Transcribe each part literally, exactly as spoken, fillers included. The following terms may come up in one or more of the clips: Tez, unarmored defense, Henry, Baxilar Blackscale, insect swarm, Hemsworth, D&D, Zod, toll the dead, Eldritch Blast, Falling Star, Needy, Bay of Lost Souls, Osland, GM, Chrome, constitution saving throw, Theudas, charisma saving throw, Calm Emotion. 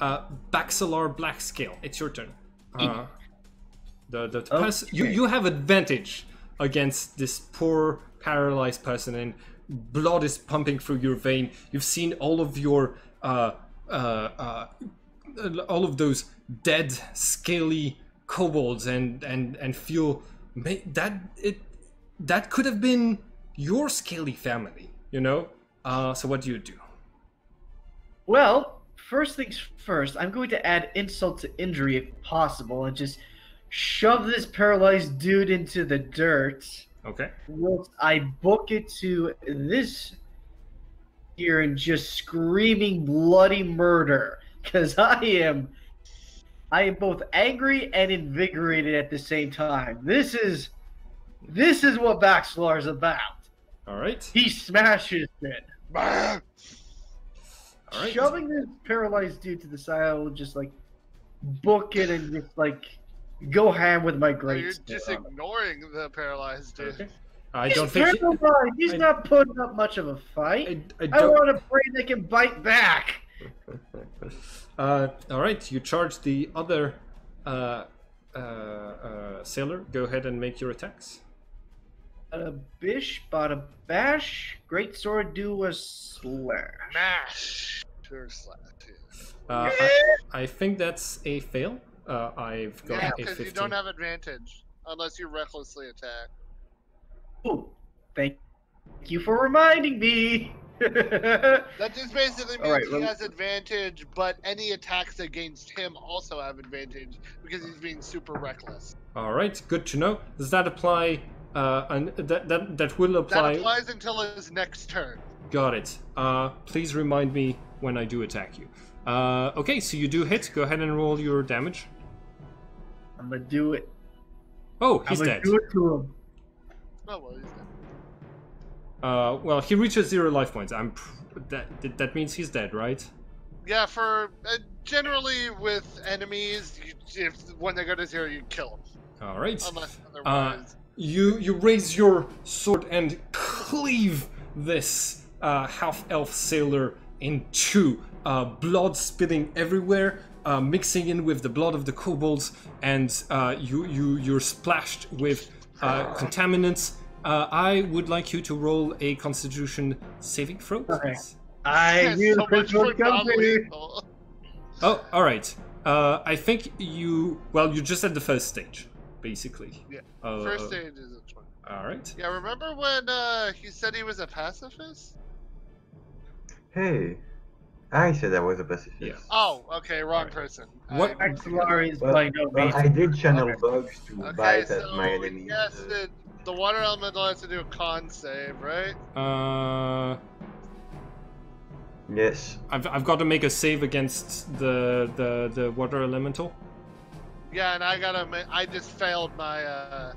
Uh, Baxilar Blackscale, it's your turn. Uh, the the, the okay. person, you you have advantage against this poor paralyzed person, and blood is pumping through your vein. You've seen all of your uh uh, uh all of those dead scaly kobolds, and and and feel that it that could have been your scaly family, you know. Uh, so what do you do? Well, first things first, I'm going to add insult to injury if possible and just shove this paralyzed dude into the dirt. Okay. Whilst I book it to this here and just screaming bloody murder, because I am, I am both angry and invigorated at the same time. This is, this is what Baxilar's about. All right. He smashes it. Right. Shoving this paralyzed dude to the side, I will just like book it and just like go ham with my great. You're just ignoring the paralyzed dude. Okay. I He's don't think paralyzed. He's I... not putting up much of a fight. I, I, I want to pray they can bite back. uh, all right, you charge the other uh, uh, uh, sailor. Go ahead and make your attacks. Bada bish, bada bash, great sword do a slash. Mash. Uh, I, I think that's a fail. Uh, I've got yeah, a fifteen. You don't have advantage unless you recklessly attack. Ooh, thank you for reminding me. That just basically means right, he has advantage, but any attacks against him also have advantage because he's being super reckless. All right, good to know. Does that apply? Uh, and that, that that will apply. That applies until his next turn. Got it. Uh, please remind me when I do attack you. Uh, okay, so you do hit. Go ahead and roll your damage. I'm gonna do it. Oh, he's I'm gonna dead. Do it to him. Oh well, he's dead. Uh, well, he reaches zero life points. I'm pr that that means he's dead, right? Yeah. For uh, generally with enemies, you, if when they go to zero, you kill them. All right. Unless otherwise. Uh, You you raise your sword and cleave this uh, half-elf sailor in two, uh, blood spitting everywhere, uh, mixing in with the blood of the kobolds, and uh, you you you're splashed with uh, contaminants. Uh, I would like you to roll a Constitution saving throw. Okay. I knew this would come to you. Oh, all right. Uh, I think you well you just at the first stage. Basically, yeah. Uh, First stage is a twenty. All right. Yeah, remember when uh, he said he was a pacifist? Hey, I said I was a pacifist. Yeah. Oh, okay, wrong right. person. What? I, well, like, no well, I did channel okay. bugs to okay, bite so at my enemies. Yes, the, the water elemental has to do a con save, right? Uh. Yes. I've I've got to make a save against the the the water elemental. Yeah, and I got a. I just failed my. Uh,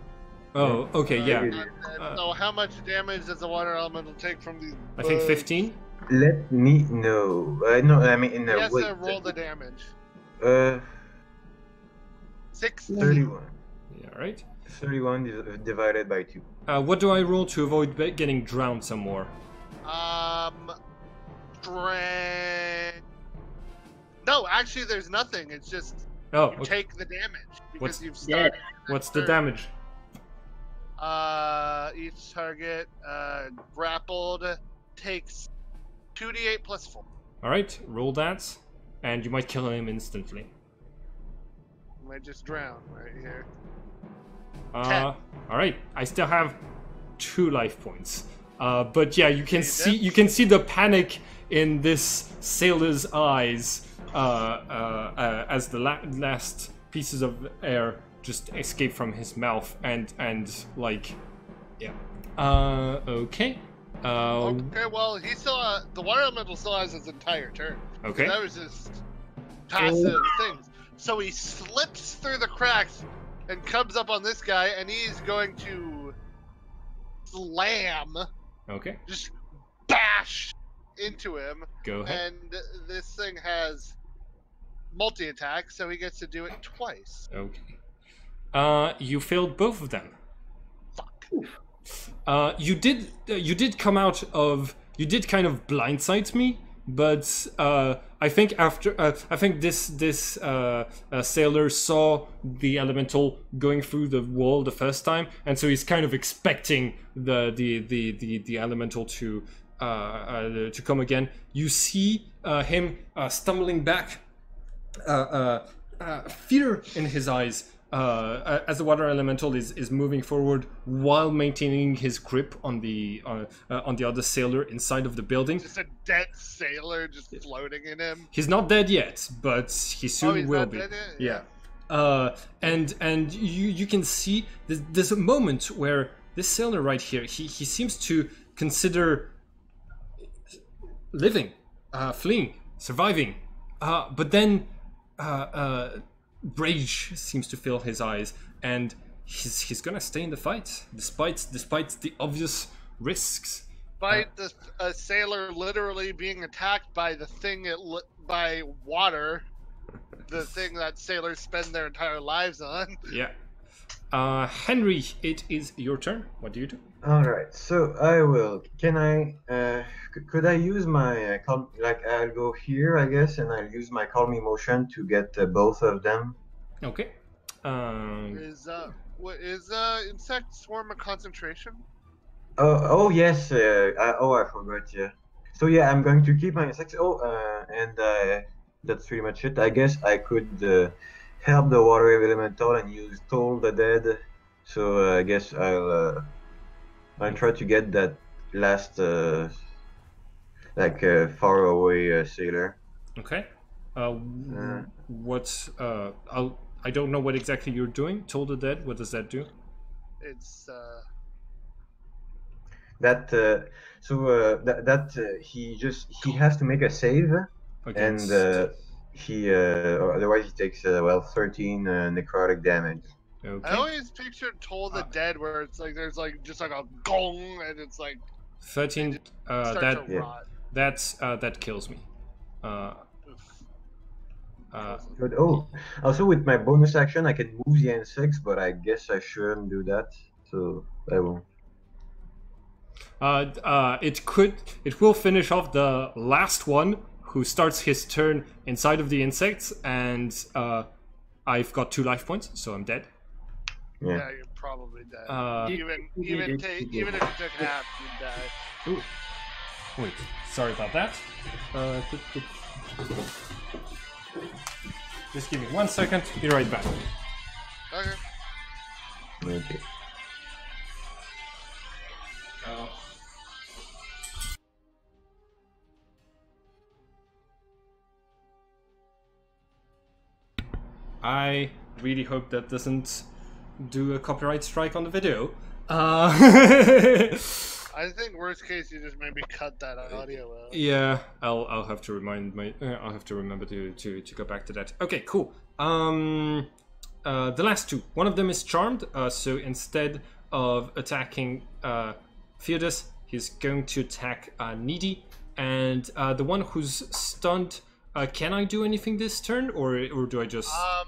oh, okay, uh, yeah. Uh, so, how much damage does the water elemental take from these? I bugs? think fifteen. Let me know. Uh, no, I mean in the. Yes, wait, sir, roll the damage. Uh. Six. Thirty-one. Yeah, all right. Thirty-one divided by two. Uh, what do I roll to avoid getting drowned some more? Um. Dra no, actually, there's nothing. It's just. Oh, you okay. take the damage because What's, you've started. Yeah. What's the damage? Uh, each target uh, grappled takes two d eight plus four. All right, roll that, and you might kill him instantly. You might just drown right here. Uh, Ten. All right, I still have two life points. Uh, but yeah, you can okay, see you can see the panic in this sailor's eyes. Uh, uh, uh, as the la last pieces of air just escape from his mouth, and and like, yeah. Uh, okay. Uh, okay. Well, he still uh, the water elemental still has his entire turn. Okay. That was just passive things. So he slips through the cracks and comes up on this guy, and he's going to slam. Okay. Just bash into him. Go ahead. And this thing has multi attack, so he gets to do it twice. Okay. Uh, you failed both of them. Fuck. Uh, you did. Uh, you did come out of. You did kind of blindside me But uh, I think after uh, I think this this uh, uh, sailor saw the elemental going through the wall the first time, and so he's kind of expecting the the the the, the elemental to uh, uh, to come again. You see uh, him uh, stumbling back, uh, uh, uh, fear in his eyes, uh, as the water elemental is is moving forward while maintaining his grip on the uh, uh, on the other sailor inside of the building. Just a dead sailor just floating in him. He's not dead yet, but he soon oh, he's will not be. Dead yet? Yeah. yeah. Uh, and and you you can see there's, there's a moment where this sailor right here he he seems to consider living, uh, fleeing, surviving, uh, but then uh, uh, rage seems to fill his eyes, and he's he's gonna stay in the fight despite despite the obvious risks. Despite uh, the, a sailor literally being attacked by the thing it li by water, the thing that sailors spend their entire lives on. Yeah. Uh, Henry, it is your turn. What do you do? All right, so I will. Can I? Uh, could I use my uh, calm? Like I'll go here, I guess, and I'll use my calm emotion to get uh, both of them. Okay. Um... Is uh, what is uh, insect swarm a concentration? Oh, oh yes. Uh, I, oh, I forgot. Yeah. So yeah, I'm going to keep my insects. Oh, uh, and uh, that's pretty much it. I guess I could uh, help the water elemental and use toll the dead. So uh, I guess I'll. Uh, I'll try to get that last, uh, like, uh, far away uh, sailor. Okay. Uh, uh, what? Uh, I'll, I don't know what exactly you're doing. Toll the dead. What does that do? It's uh... that. Uh, so uh, that that uh, he just he has to make a save, against... and uh, he uh, otherwise he takes uh, well thirteen uh, necrotic damage. Okay. I always pictured Toll the uh, Dead where it's like there's like just like a gong and it's like thirteen. Uh, that yeah. that's uh, that kills me. Uh, uh, oh, also with my bonus action I can move the N six, but I guess I shouldn't do that, so I won't. Uh, uh, it could. It will finish off the last one who starts his turn inside of the insects, and uh, I've got two life points, so I'm dead. Yeah. yeah, you're probably dead. Uh, even even take even if you took half, you'd die. Ooh. Wait, sorry about that. Uh, just give me one second. Be right back. Okay. Okay. Uh, I really hope that doesn't do a copyright strike on the video. Uh, I think worst case you just maybe cut that audio out. Yeah, I'll I'll have to remind my uh, I'll have to remember to, to to go back to that. Okay, cool. Um, uh, the last two. One of them is charmed. Uh, so instead of attacking uh, Theudas, he's going to attack uh, Needy, and uh, the one who's stunned. Uh, can I do anything this turn, or or do I just? Um,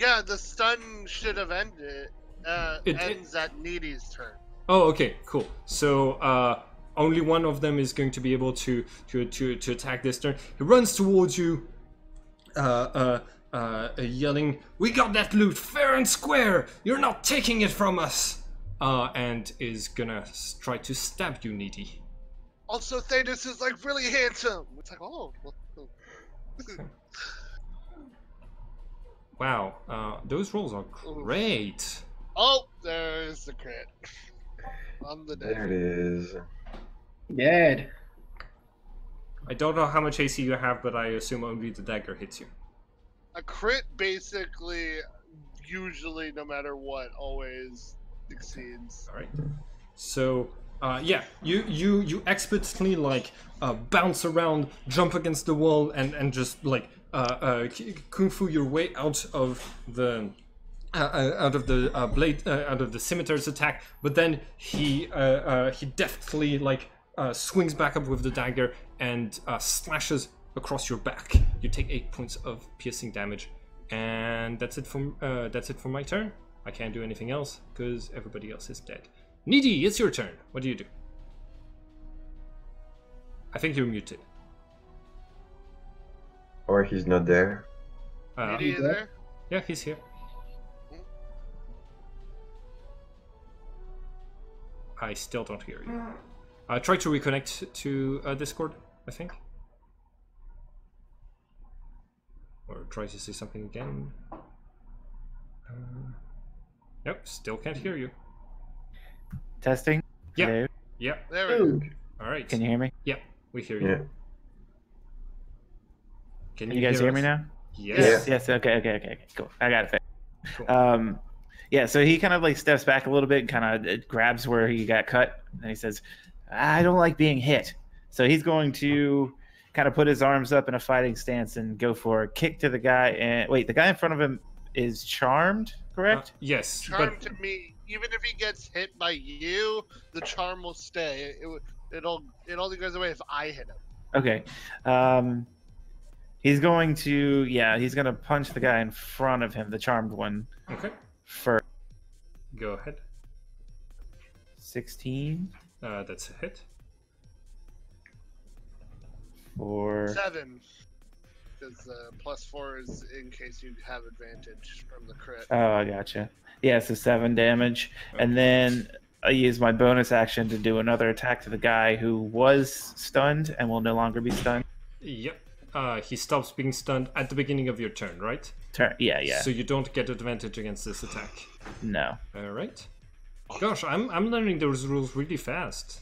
Yeah, the stun should have ended. Uh, it ends it... at Needy's turn. Oh, okay, cool. So uh, only one of them is going to be able to to to, to attack this turn. He runs towards you, uh, uh, uh, yelling, "We got that loot fair and square. You're not taking it from us!" Uh, and is gonna try to stab you, Needy. Also, Theudas is like really handsome. It's like, oh. Wow, uh, those rolls are great. Oh, there's the crit. On the dead. There it is. Dead. I don't know how much A C you have, but I assume only the dagger hits you. A crit basically, usually, no matter what, always exceeds. All right. So, uh, yeah, you you you expertly like uh, bounce around, jump against the wall, and and just like. Uh, uh, kung fu your way out of the uh, uh, out of the uh, blade uh, out of the scimitar's attack, but then he uh, uh, he deftly like uh, swings back up with the dagger and uh, slashes across your back. You take eight points of piercing damage, and that's it from uh, that's it for my turn. I can't do anything else because everybody else is dead. Needy, it's your turn. What do you do? I think you're muted. Or he's not there. Uh, Needy is there? Yeah, he's here. I still don't hear you. I uh, try to reconnect to uh, Discord, I think. Or try to say something again. Uh, nope, still can't hear you. Testing? Yeah. Hello. Yeah. There we go. Alright. Can you hear me? Yeah, we hear you. Yeah. Can you, you guys hear, hear me now? Yes. Yes. Yes. Okay. Okay. Okay. Okay. Cool. I got it. Cool. Um, yeah. So he kind of like steps back a little bit, and kind of grabs where he got cut, and he says, "I don't like being hit." So he's going to kind of put his arms up in a fighting stance and go for a kick to the guy. And wait, the guy in front of him is charmed, correct? Uh, yes. Charmed but... to me. Even if he gets hit by you, the charm will stay. It, it it'll it only goes away if I hit him. Okay. Um. He's going to, yeah, he's going to punch the guy in front of him, the charmed one. Okay. First. Go ahead. sixteen. Uh, that's a hit. Four. Seven. Because uh, plus four is in case you have advantage from the crit. Oh, I gotcha. Yeah, so seven damage. Okay. And then I use my bonus action to do another attack to the guy who was stunned and will no longer be stunned. Yep. Uh, he stops being stunned at the beginning of your turn, right? Turn, yeah, yeah. So you don't get advantage against this attack. No. All right. Gosh, I'm I'm learning those rules really fast.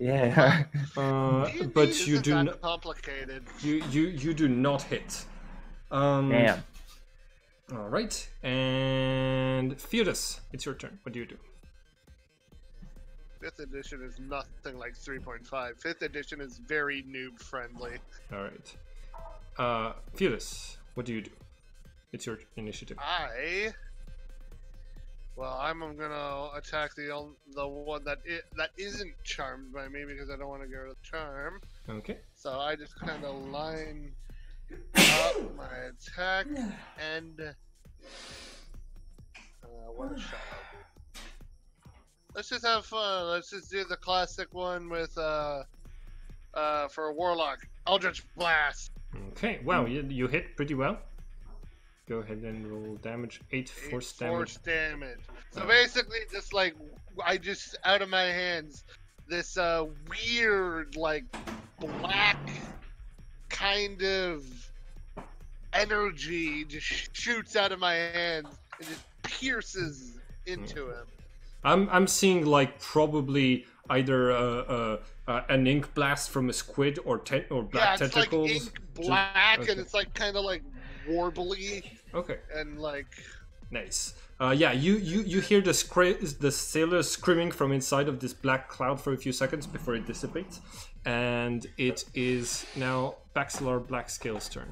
Yeah. Uh, D and D but you do not complicated. You you you do not hit. Um, Damn. All right, and Theudas, it's your turn. What do you do? Fifth edition is nothing like three point five. Fifth edition is very noob friendly. All right. Uh, Theudas, what do you do? It's your initiative. I... Well, I'm gonna attack the the one that is, that isn't charmed by me because I don't want to go to the charm. Okay. So I just kind of line up my attack and... Uh, what shall I do? Let's just have fun. Let's just do the classic one with, uh... Uh, for a warlock. Eldritch Blast! Okay, wow, you, you hit pretty well. Go ahead and roll damage. Eight force damage. Force damage. So basically, just like, I just, out of my hands, this uh, weird, like, black kind of energy just shoots out of my hands and just pierces into him. I'm, I'm seeing, like, probably either a... Uh, uh, Uh, an ink blast from a squid or te or black yeah, it's tentacles. Like ink black, okay. And it's like kind of like warbly. Okay. And like. Nice. Uh, yeah, you you you hear the scri the sailor screaming from inside of this black cloud for a few seconds before it dissipates, and it is now Baxilar Blackscale's turn.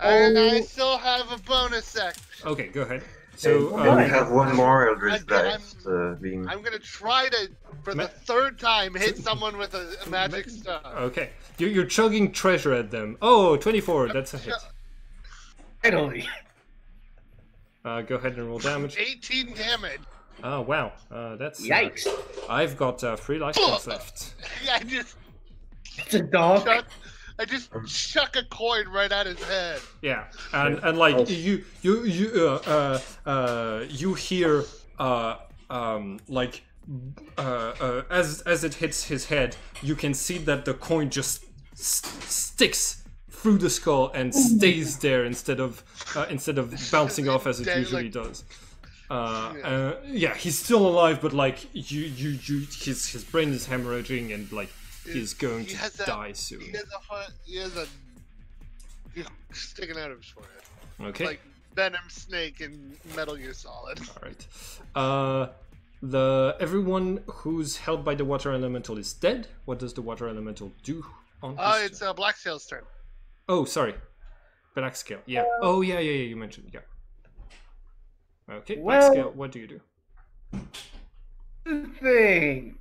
And oh. I still have a bonus action. Okay, go ahead. So um, I have one more Eldritch Blast. Uh, being... I'm gonna try to, for Ma the third time, hit someone with a, a magic star. Okay, you're, you're chugging treasure at them. Oh, twenty-four. That's a hit. Finally. Uh, go ahead and roll damage. eighteen damage. Oh wow, uh, that's yikes. Uh, I've got uh, three life points left. Yeah, I just. It's a dog. Chuck I just chuck a coin right at his head. Yeah, and and like oh. you you you uh, uh, uh, you hear uh, um, like uh, uh, as as it hits his head, you can see that the coin just st sticks through the skull and stays there instead of uh, instead of bouncing off as it Day, usually like... does. Uh, yeah. Uh, yeah, he's still alive, but like you you you his his brain is hemorrhaging and like. He's going he to a, die soon. He has a, he has a he has sticking out of his forehead. Okay. Like Venom Snake and Metal Gear Solid. All right. Uh, the everyone who's held by the Water Elemental is dead. What does the Water Elemental do on? Oh, his it's turn? Uh, Blackscale's turn. Oh, sorry, Blackscale. Yeah. Oh, yeah, yeah, yeah. You mentioned yeah. Okay, well, Blackscale. What do you do? The thing.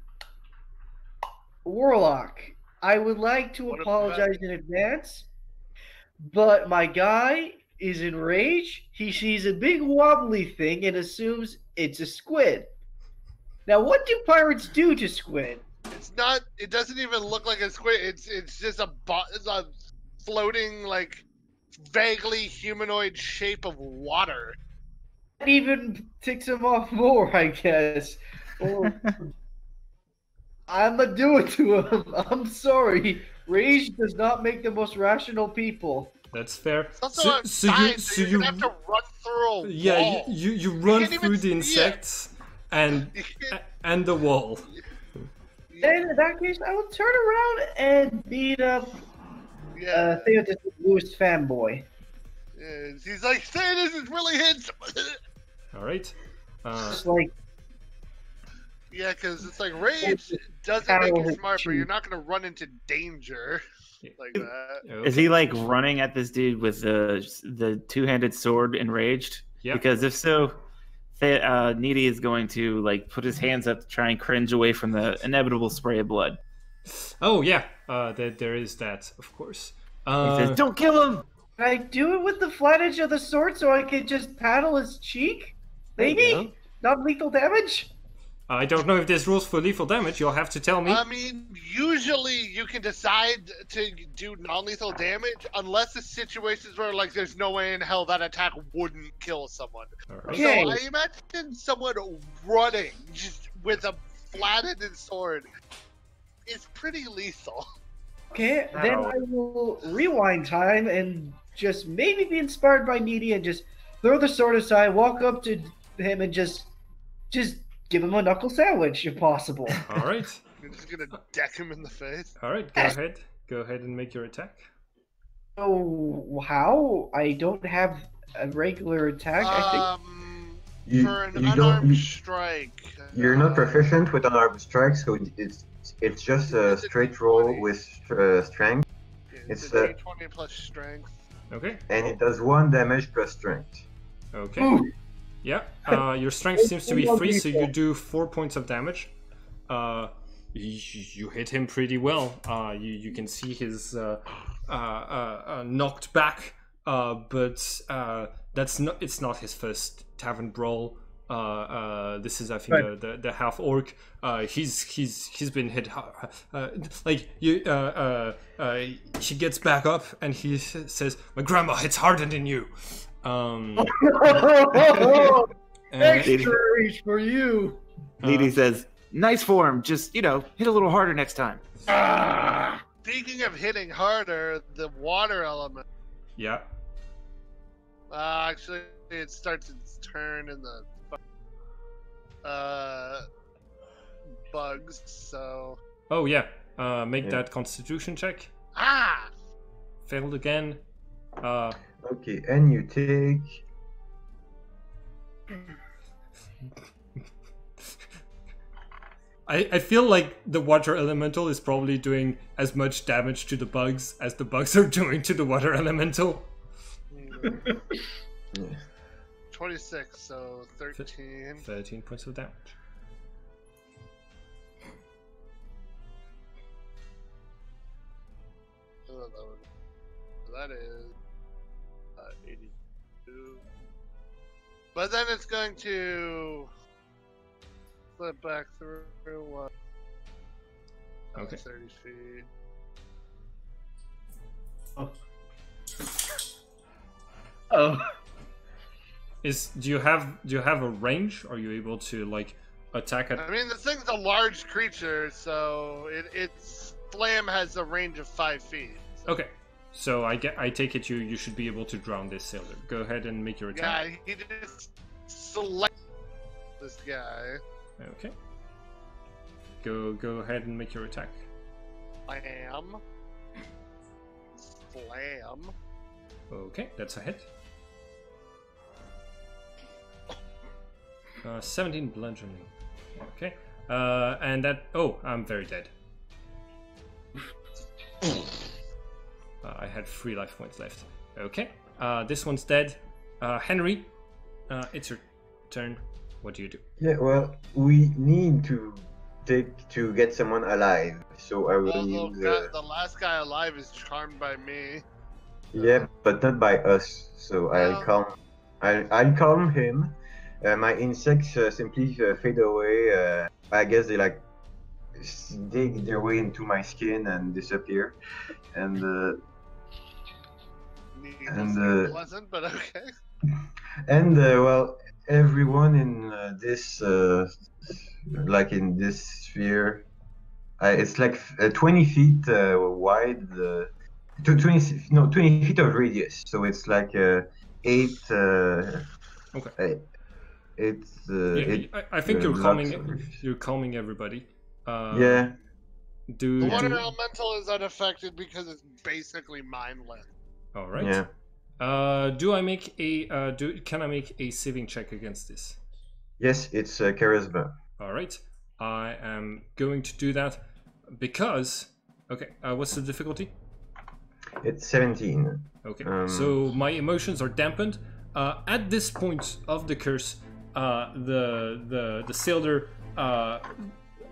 Warlock, I would like to what apologize in advance, but my guy is enraged. He sees a big wobbly thing and assumes it's a squid. Now, what do pirates do to squid? It's not. It doesn't even look like a squid. It's it's just a, it's a floating like vaguely humanoid shape of water. That even ticks him off more, I guess. Or, I'm gonna do it to him. I'm sorry. Rage does not make the most rational people. That's fair. That's so, so you, so you have to run through a yeah, wall. Yeah, you, you you run you through the insects and and the wall. Then in that case, I will turn around and beat up. Yeah, uh, Theudas is the newest fanboy. Yeah, he's like, Theudas is really handsome. All right. Uh, Just like. Yeah, because it's like rage doesn't make you smart, but you're not going to run into danger like that. Is he like running at this dude with the the two-handed sword enraged? Yeah. Because if so, uh, Needy is going to like put his hands up to try and cringe away from the inevitable spray of blood. Oh yeah, uh, there, there is that, of course. Uh, he says, "Don't kill him." Can I do it with the flat edge of the sword so I can just paddle his cheek? Maybe not lethal damage. I don't know if there's rules for lethal damage. You'll have to tell me. I mean, usually you can decide to do non-lethal damage unless the situations where, like, there's no way in hell that attack wouldn't kill someone. Right. Okay. So I imagine someone running just with a flat-ended sword is pretty lethal. Okay, no. Then I will rewind time and just maybe be inspired by Needy and just throw the sword aside, walk up to him, and just, just. give him a knuckle sandwich if possible. All right. You're just gonna deck him in the face. All right, go ahead. Go ahead and make your attack. Oh, how? I don't have a regular attack. Um, I think. You, for an unarmed you, strike. You're uh, not proficient with unarmed strikes, so it's it's just a straight roll with uh, strength. It's, it's a twenty plus strength. Okay. And it does one damage plus strength. Okay. Ooh. Yeah, uh, your strength seems to be three, so you do four points of damage. Uh, you, you hit him pretty well. Uh, you, you can see his uh, uh, uh, uh, knocked back, uh, but uh, that's not. It's not his first tavern brawl. Uh, uh, this is, I think, right. the, the, the half orc. Uh, he's he's he's been hit. Uh, like you, uh, uh, uh, he gets back up and he says, "My grandma hits harder than you." Um, extra reach for you. Needy uh, says, "Nice form. Just, you know, hit a little harder next time." Ah, speaking of hitting harder, the water element. Yeah. Uh, actually, it starts its turn in the uh bugs. So. Oh yeah. Uh, make yeah. that Constitution check. Ah. Failed again. Uh. Okay, and you take. I I feel like the water elemental is probably doing as much damage to the bugs as the bugs are doing to the water elemental. twenty-six, so thirteen. Thirteen points of damage. That is. eighty-two. But then it's going to flip back through one. Okay. thirty feet. Oh. Oh. Is do you have do you have a range? Are you able to like attack it? I mean, the thing's a large creature, so it its slam has a range of five feet. So. Okay. So I get, I take it you you should be able to drown this sailor. Go ahead and make your attack. Yeah, he just select this guy. Okay. Go go ahead and make your attack. Slam. Slam. Okay, that's a hit. Uh, seventeen bludgeoning. Okay. Uh, and that. Oh, I'm very dead. Uh, I had three life points left. Okay, uh, this one's dead. Uh, Henry, uh, it's your turn. What do you do? Yeah, well, we need to take to get someone alive. So I will. Well, use, uh... the last guy alive is charmed by me. Yeah, but not by us. So well... I'll calm. I'll, I'll calm him. Uh, my insects uh, simply uh, fade away. Uh, I guess they like dig their way into my skin and disappear. And. Uh... and uh, it wasn't, but okay. And uh, well, everyone in uh, this, uh, like in this sphere, uh, it's like uh, twenty feet uh, wide. Uh, twenty, no, twenty feet of radius. So it's like uh, eight. Uh, okay. Eight, it's. Uh, yeah, eight, I, I think uh, you're calming. You're calming everybody. Uh, yeah. Do, the water do... elemental is unaffected because it's basically mindless. All right. Yeah. Uh, do I make a uh, do? Can I make a saving check against this? Yes, it's uh, charisma. All right. I am going to do that because. Okay. Uh, what's the difficulty? It's seventeen. Okay. Um... So my emotions are dampened. Uh, at this point of the curse, uh, the the the sailor. Uh,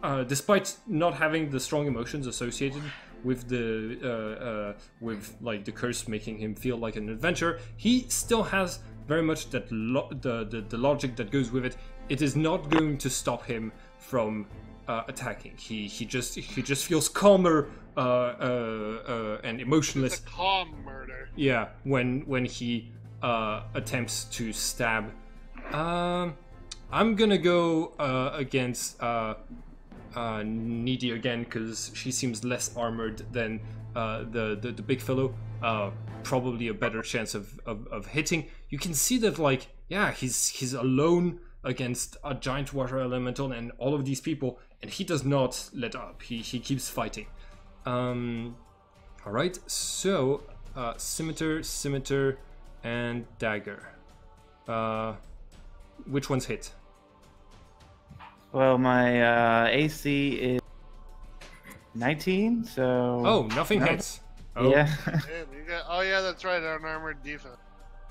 Uh, despite not having the strong emotions associated with the uh, uh, with like the curse making him feel like an adventure, he still has very much that lo the, the the logic that goes with it. It is not going to stop him from uh, attacking. He he just he just feels calmer uh, uh, uh, and emotionless. It's a calm murder. Yeah, when when he uh, attempts to stab, um, I'm gonna go uh, against. Uh, Uh, Needy again, because she seems less armored than uh, the, the the big fellow. Uh, probably a better chance of, of of hitting. You can see that, like, yeah, he's he's alone against a giant water elemental and all of these people, and he does not let up. He he keeps fighting. Um, all right, so uh, scimitar, scimitar, and dagger. Uh, which one's hit? Well, my uh, A C is nineteen, so... Oh, nothing no. hits. Oh. Yeah. Oh, yeah, that's right, unarmored defense.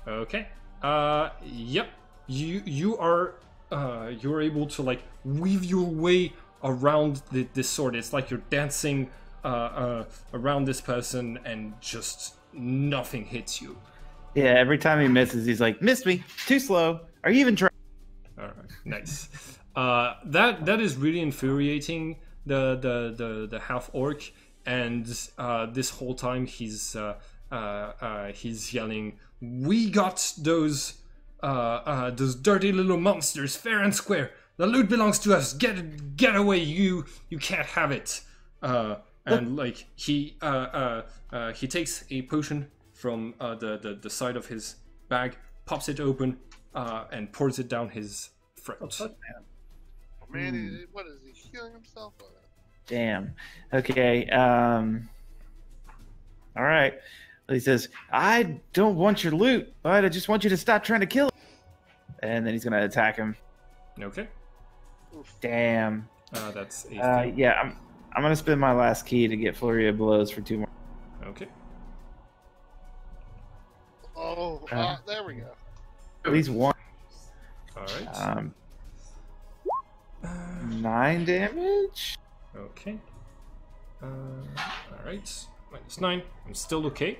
Okay. Uh, yep. You you are uh, you're able to, like, weave your way around the, this sword. It's like you're dancing uh, uh, around this person and just nothing hits you. Yeah, every time he misses, he's like, missed me, too slow, are you even trying? All right, nice. Uh, that that is really infuriating the the the, the half orc, and uh, this whole time he's uh, uh, uh, he's yelling, "We got those uh, uh, those dirty little monsters fair and square. The loot belongs to us. Get get away! You you can't have it." Uh, and like he uh, uh, uh, he takes a potion from uh, the, the the side of his bag, pops it open, uh, and pours it down his throat. Oh, man, he, what is he healing himself? Or... Damn. Okay. Um. All right. He says, "I don't want your loot, but I just want you to stop trying to kill it." And then he's gonna attack him. Okay. Oof. Damn. Uh, that's. Uh, yeah. I'm. I'm gonna spend my last key to get flurry of blows for two more. Okay. Oh, uh, uh, there we go. At least one. All right. Um. Nine damage. Okay. Uh, all right. Minus nine. I'm still okay.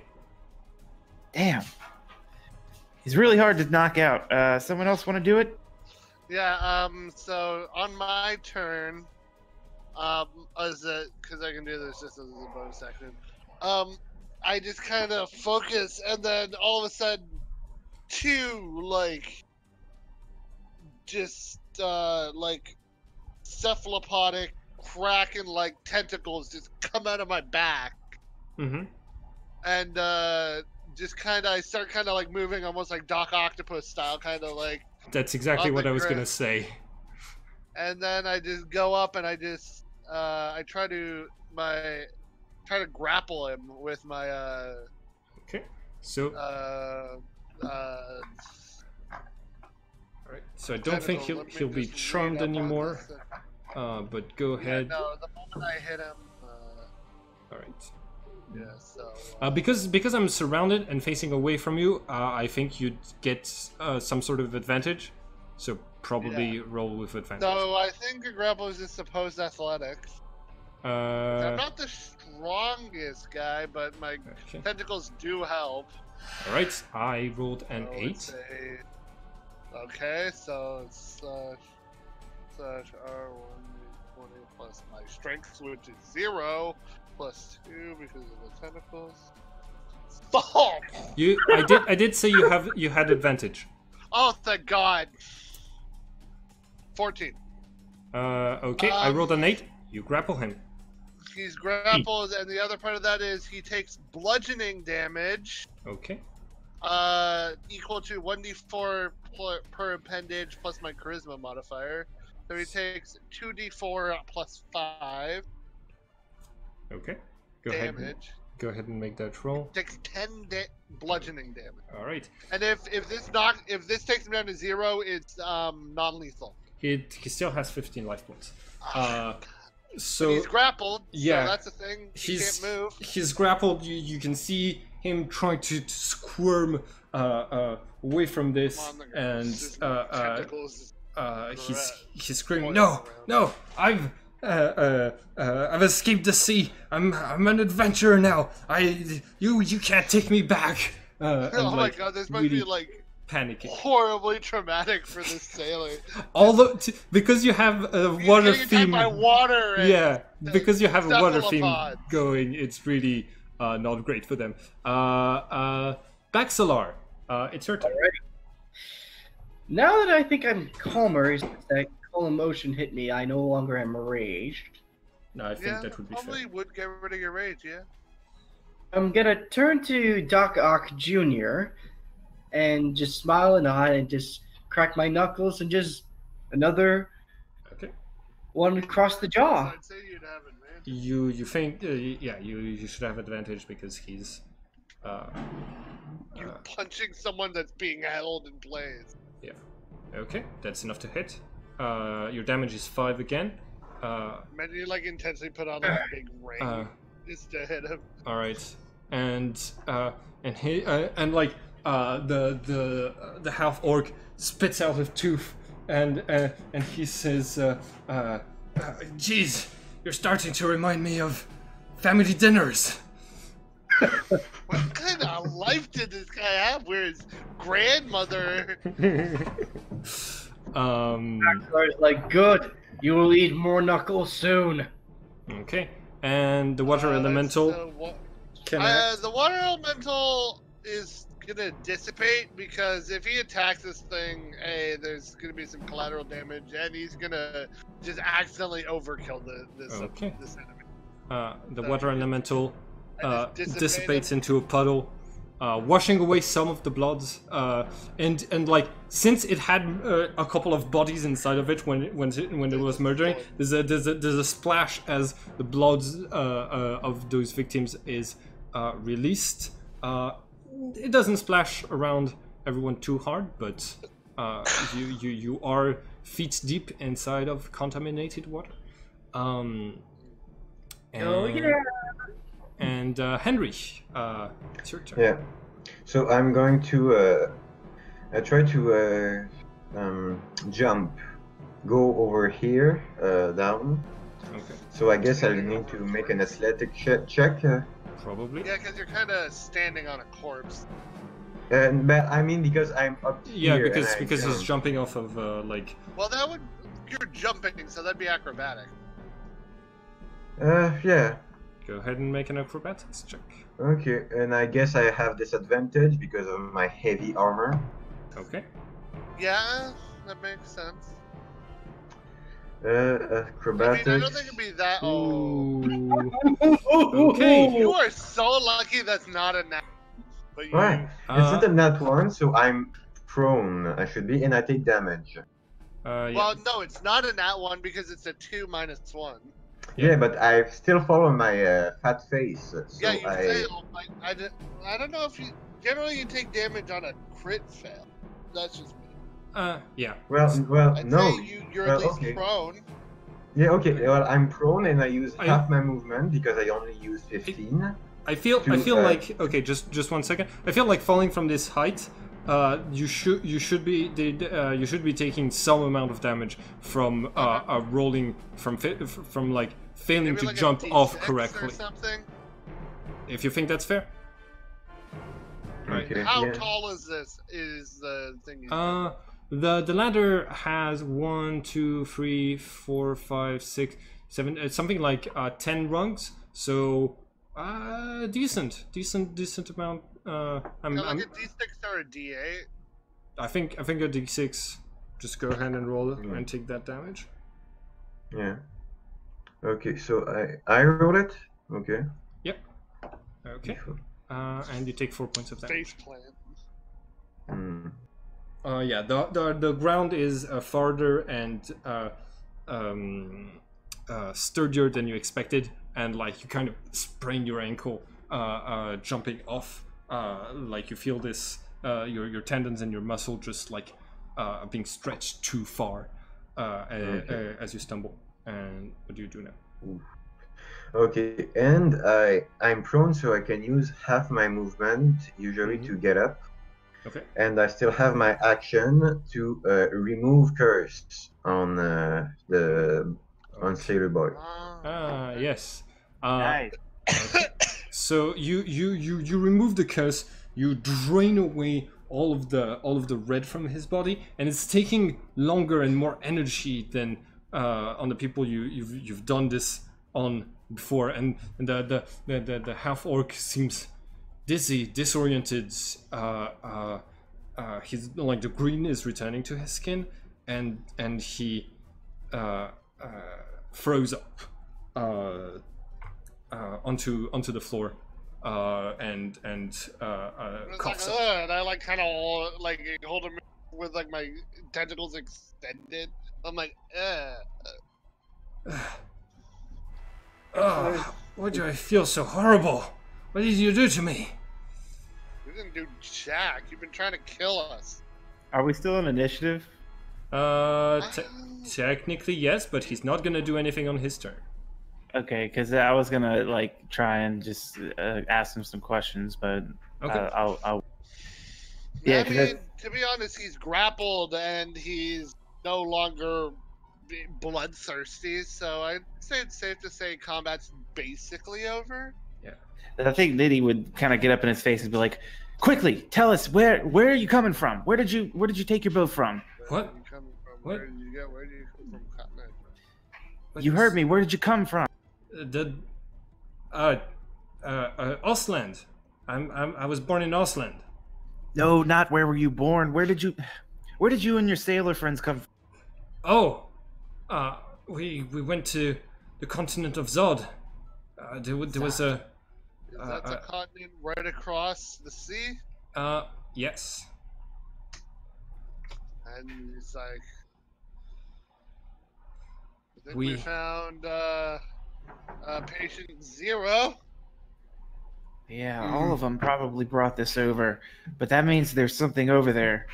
Damn. He's really hard to knock out. Uh, someone else want to do it? Yeah. Um. So on my turn, um, as a because I can do this just as a bonus action, um, I just kind of focus, and then all of a sudden, two like, just uh, like. cephalopodic kraken like tentacles just come out of my back, mm-hmm. and uh, just kind of I start kind of like moving almost like Doc Octopus style, kind of like. That's exactly what I was gonna say. And then I just go up and I just uh, I try to my try to grapple him with my. Uh, okay. So. Uh, uh, Right. So I don't think he'll he'll be charmed anymore, uh, but go ahead. Yeah, no, the moment I hit him. Uh... All right. Yeah. So. Uh... Uh, because because I'm surrounded and facing away from you, uh, I think you'd get uh, some sort of advantage. So probably yeah. roll with advantage. So I think a grapple is just supposed athletics. Uh... I'm not the strongest guy, but my okay. tentacles do help. All right. I rolled an so eight. Okay, so it's uh, such R one twenty plus my strength, which is zero, plus two because of the tentacles. Fuck! You, I did, I did say you have, you had advantage. Oh, thank God. fourteen. Uh, okay. Um, I rolled an eight. You grapple him. He's grappled, and the other part of that is he takes bludgeoning damage. Okay. Uh, equal to one d four per appendage plus my charisma modifier. So he takes two d four plus five. Okay. Go damage. Ahead and, go ahead and make that roll. He takes ten da bludgeoning damage. All right. And if if this knock if this takes him down to zero, it's um non-lethal. He he still has fifteen life points. Uh. So but he's grappled. Yeah, so that's a thing. He he's, can't move. He's grappled. You you can see him trying to squirm uh, uh, away from this, on, and uh, uh, uh, he's he's screaming, "No, no! I've uh, uh, uh, I've escaped the sea. I'm I'm an adventurer now. I you you can't take me back." Uh, and, oh my like, God! This must really be like. Panicking. Horribly traumatic for this sailor. Although, t because you have a He's water theme, by water and, yeah, because you have a water theme going, it's really uh, not great for them. Uh, uh, Baxilar, uh, it's your turn. Right. Now that I think I'm calmer, is that Calm Emotion hit me? I no longer am enraged. No, I think yeah, that would be probably fair. Would get rid of your rage, yeah. I'm gonna turn to Doc Ock Junior and just smile and nod and just crack my knuckles and just another okay. one across the jaw. I'd say you'd have advantage. You you think uh, yeah you you should have advantage because he's uh, you're uh, punching someone that's being held in place. Yeah. Okay, that's enough to hit. Uh, your damage is five again. Uh, Man, you like intensely put on that big ring uh, just to hit him. All right, and uh, and he uh, and like. Uh, the the uh, the half orc spits out a tooth, and uh, and he says, "Jeez, uh, uh, uh, you're starting to remind me of family dinners." What kind of life did this guy have? Where his grandmother? um, Baxilar's like, "Good, you will eat more knuckles soon." Okay, and the water uh, elemental. The, wa can uh, the water elemental is. Gonna dissipate because if he attacks this thing, hey, there's gonna be some collateral damage, and he's gonna just accidentally overkill the, this, okay. this enemy. Uh, the so, water elemental uh, dissipates him. into a puddle, uh, washing away some of the bloods. Uh, and and like since it had uh, a couple of bodies inside of it when when when it was murdering, there's a there's a, there's a splash as the bloods uh, uh, of those victims is uh, released. Uh, It doesn't splash around everyone too hard, but uh, you, you you are feet deep inside of contaminated water. Um, and, oh yeah! And uh, Henry, uh, it's your turn. Yeah. So I'm going to uh, I try to uh, um, jump, go over here, uh, down. Okay. So I guess I'll need to make an athletic che check. Uh, Probably. Yeah, because you're kind of standing on a corpse. And but I mean, because I'm up yeah, here. Yeah, because because jump. He's jumping off of uh, like. Well, that would you're jumping, so that'd be acrobatic. Uh, yeah. Go ahead and make an acrobatics check. Okay, and I guess I have disadvantage because of my heavy armor. Okay. Yeah, that makes sense. Uh, acrobatics. I mean, I don't think it'd be that old. Okay, you are so lucky that's not a nat. But you... Right, uh, it's not a nat one, so I'm prone. I should be, and I take damage. Uh, yeah. Well, no, it's not a nat one because it's a two minus one. Yeah, yeah but I still follow my uh, fat face. So yeah, you I... fail. Like, I, did, I don't know if you generally you take damage on a crit fail. That's just. Uh, yeah. Well, well, I'd no. Say you, you're well, at least okay. prone. Yeah, okay. Well, I'm prone, and I use I, half my movement because I only use fifteen. It, I feel, to, I feel uh, like okay. Just, just one second. I feel like falling from this height. Uh, you should, you should be, uh, you should be taking some amount of damage from okay. uh, a rolling from from like failing Maybe to like jump off correctly. Or something? If you think that's fair. Right. Okay. How yeah. tall is this? Is the thing? You uh. Think? The the ladder has one, two, three, four, five, six, seven, something like uh, ten rungs. So Uh, decent, decent, decent amount. Uh, I'm. So like I'm a D six or a D eight. I think I think a D six. Just go ahead and roll it mm. and take that damage. Yeah. Okay, so I I roll it. Okay. Yep. Okay. Uh, and you take four points of damage. Hmm. Uh, yeah. The the the ground is uh, farther and uh, um, uh, sturdier than you expected. And like you kind of sprain your ankle uh, uh, jumping off, uh, like you feel this uh, your your tendons and your muscle just like uh, being stretched too far uh, okay. uh, as you stumble. And what do you do now? Okay, and I I'm prone, so I can use half my movement usually mm-hmm. to get up. Okay. And I still have my action to uh, remove curse on uh, the. On Sailor Boy. Ah, yes. Uh, nice. Okay. So you, you you you remove the curse. You drain away all of the all of the red from his body, and it's taking longer and more energy than uh, on the people you you've, you've done this on before. And the the the, the, the half orc seems dizzy, disoriented. Uh, uh, uh, his like the green is returning to his skin, and and he. Uh, Uh, froze up uh, uh, onto onto the floor uh, and and uh, uh, coughs like, up. And I like kind of like hold him with like my tentacles extended. I'm like, uh. Oh, why do I feel so horrible? What did you do to me? You didn't do jack. You've been trying to kill us. Are we still on initiative? Uh, te technically yes, but he's not gonna do anything on his turn. Okay, because I was gonna like try and just uh, ask him some questions, but okay. uh, I'll, I'll. Yeah, yeah I mean, to be honest, he's grappled and he's no longer bloodthirsty, so I'd say it's safe to say combat's basically over. Yeah, I think Needy would kind of get up in his face and be like, "Quickly, tell us where where are you coming from? Where did you where did you take your bow from?" What? What? Where did you get? Where did you come from? Cotton? You heard me. Where did you come from? Uh, the, uh, uh, uh, Osland. I'm, I'm, I was born in Osland. No, not where were you born. Where did you, where did you and your sailor friends come from? Oh, uh, we we went to the continent of Zod. Uh, there, there was a. Uh, Is that the uh, continent right across the sea? Uh, yes. And it's like, I think we, we found uh, uh, patient zero. Yeah, mm. all of them probably brought this over, but that means there's something over there.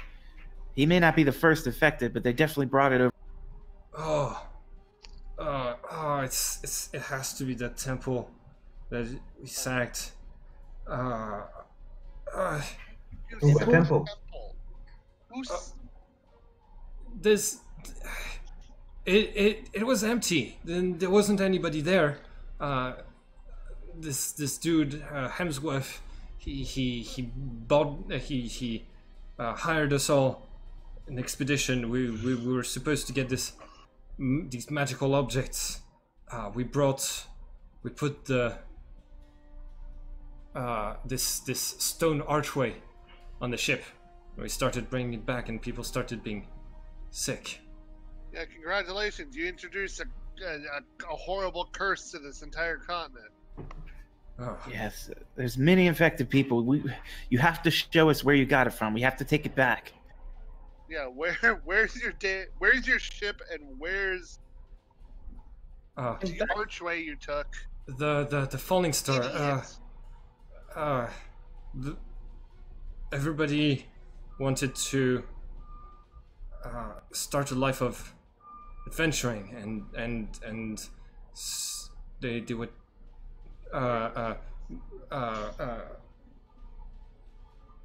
He may not be the first affected, but they definitely brought it over. Oh, uh, oh, it's it's it has to be that temple that we sacked. Uh, uh, what temple? temple? Who's? Uh, This, it, it it was empty. Then there wasn't anybody there. Uh, this this dude uh, Hemsworth, he he he bought uh, he he uh, hired us all an expedition. We, we we were supposed to get this these magical objects. Uh, we brought we put the uh, this this stone archway on the ship. We started bringing it back, and people started being sick. Yeah, congratulations. You introduced a, a, a horrible curse to this entire continent. Oh. Yes, there's many infected people. We, you have to show us where you got it from. We have to take it back. Yeah, where, where's your da where's your ship, and where's uh, the archway you took? The the the Falling Star. Uh, uh, the, everybody wanted to. Uh, start a life of adventuring, and and and s they they would uh, uh, uh, uh,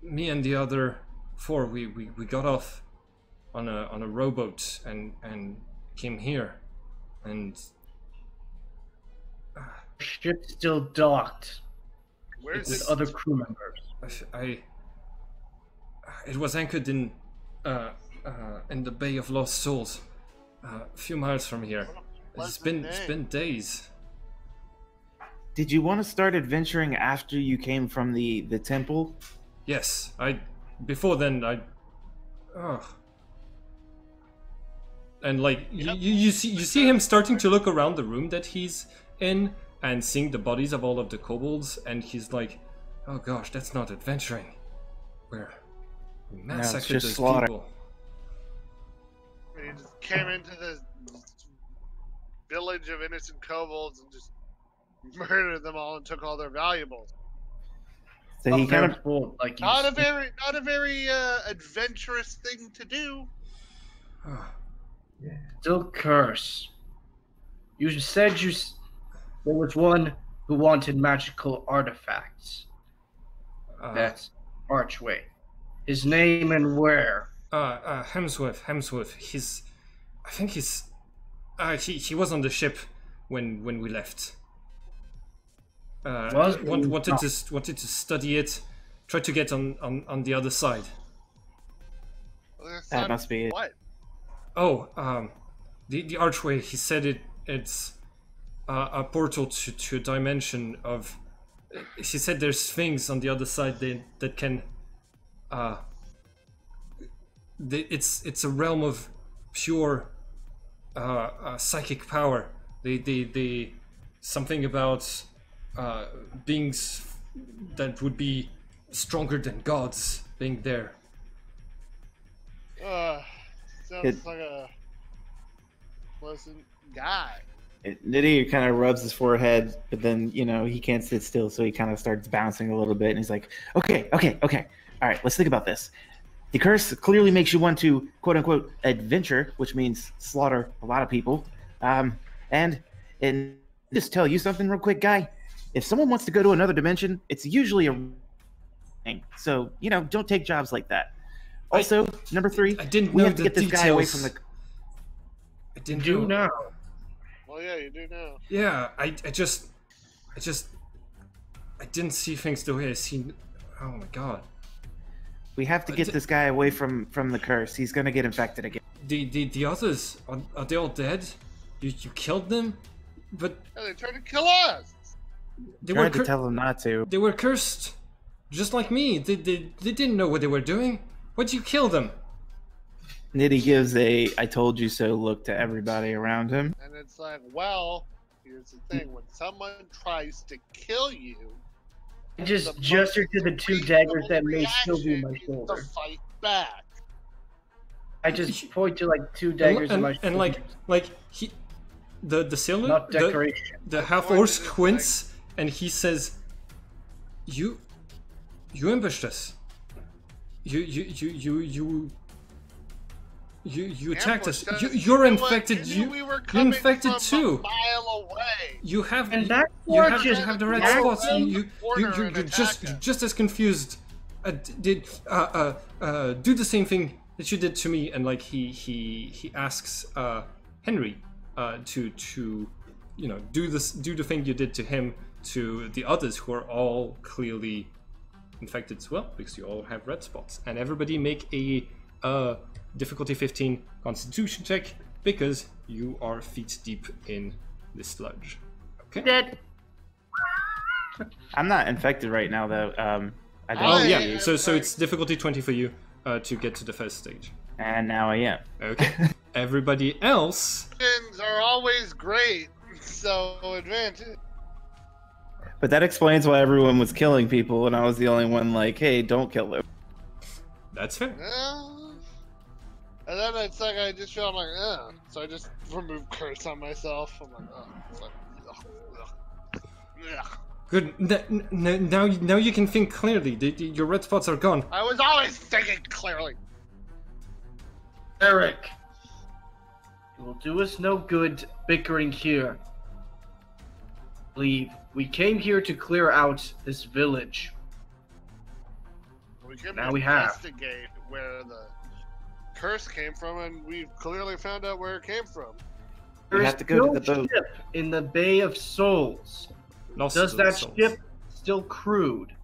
me and the other four we, we, we got off on a on a rowboat and and came here, and uh, ship's still docked. Where's with other crew members? I, I it was anchored in. Uh, Uh, in the Bay of Lost Souls, uh, a few miles from here. It's been it's been days. Did you want to start adventuring after you came from the the temple? Yes, I. Before then, I. Ugh. And like yep. you, you see, you see him starting to look around the room that he's in, and seeing the bodies of all of the kobolds, and he's like, "Oh gosh, that's not adventuring. Where we massacred no, those slaughter. people." And he just came into the village of innocent kobolds and just murdered them all and took all their valuables. So he kind of pulled, like, not a very, not a very uh, adventurous thing to do. Yeah. Still curse. You said you s there was one who wanted magical artifacts. Uh, That's Archway. His name and where? Uh, uh, Hemsworth. Hemsworth. He's. I think he's. Uh, he he was on the ship when when we left. Uh, was want, wanted to wanted to study it, try to get on on, on the other side. That must be it. What? Oh, um, the the archway. He said it. It's uh, a portal to to a dimension of. He said there's things on the other side that that can. Uh, they, it's it's a realm of pure uh, uh, psychic power. They they they something about. Uh, beings that would be stronger than gods being there. Uh, sounds it, like a pleasant guy. Nitty kind of rubs his forehead, but then, you know, he can't sit still, so he kind of starts bouncing a little bit, and he's like, okay, okay, okay. All right, let's think about this. The curse clearly makes you want to, quote-unquote, adventure, which means slaughter a lot of people. Um, and, and just tell you something real quick, guy. If someone wants to go to another dimension, it's usually a thing. So, you know, don't take jobs like that. Also, I, number three, I didn't we know have to get this details. guy away from the... I didn't do now. Well, yeah, you do now. Yeah, I, I just... I just... I didn't see things the way I seen... Oh, my God. We have to get this guy away from, from the curse. He's going to get infected again. The, the, the others, are, are they all dead? You, you killed them? But... Yeah, they tried to kill us! They were to tell them not to. They were cursed, just like me. They, they, they didn't know what they were doing. Why'd you kill them? Nitty gives a "I told you so" look to everybody around him. And it's like, well, here's the thing. When someone tries to kill you... I just gesture to the two daggers that may still be in my shoulder. To fight back. I just point to, like, two daggers and, in my and, shoulder. And, like, like he... The, the sailor, Not the, the half-horse squints... And he says, "You, you ambushed us. You, you, you, you, you, you, you attacked us. You, you're infected. You, you're infected too. You have, you have, you have the red spots. You, you, you, you're just, you're just as confused. Uh, did, uh, uh, uh, do the same thing that you did to me." And like he, he, he asks uh, Henry uh, to, to, you know, do this, do the thing you did to him. To the others who are all clearly infected as well, because you all have red spots. And everybody make a uh, difficulty fifteen constitution check, because you are feet deep in the sludge. Okay. Dead. I'm not infected right now, though. Um, I don't. Oh yeah. So so it's difficulty twenty for you uh, to get to the first stage. And now I am. Okay. Everybody else. Things are always great. So advantage. But that explains why everyone was killing people, and I was the only one like, hey, don't kill them. That's fair. Yeah. And then it's like, I just feel, I'm like, eh. So I just remove curse on myself. I'm like, oh. It's like, ugh, ugh, ugh. Good. N n now, now you can think clearly. The, the, your red spots are gone. I was always thinking clearly. Eric. It will do us no good bickering here. Leave. We came here to clear out this village. We can now we have to investigate where the curse came from, and we've clearly found out where it came from. We There's have to go no to the boat. Ship in the Bay of Souls. Lost Does that souls. ship still crewed?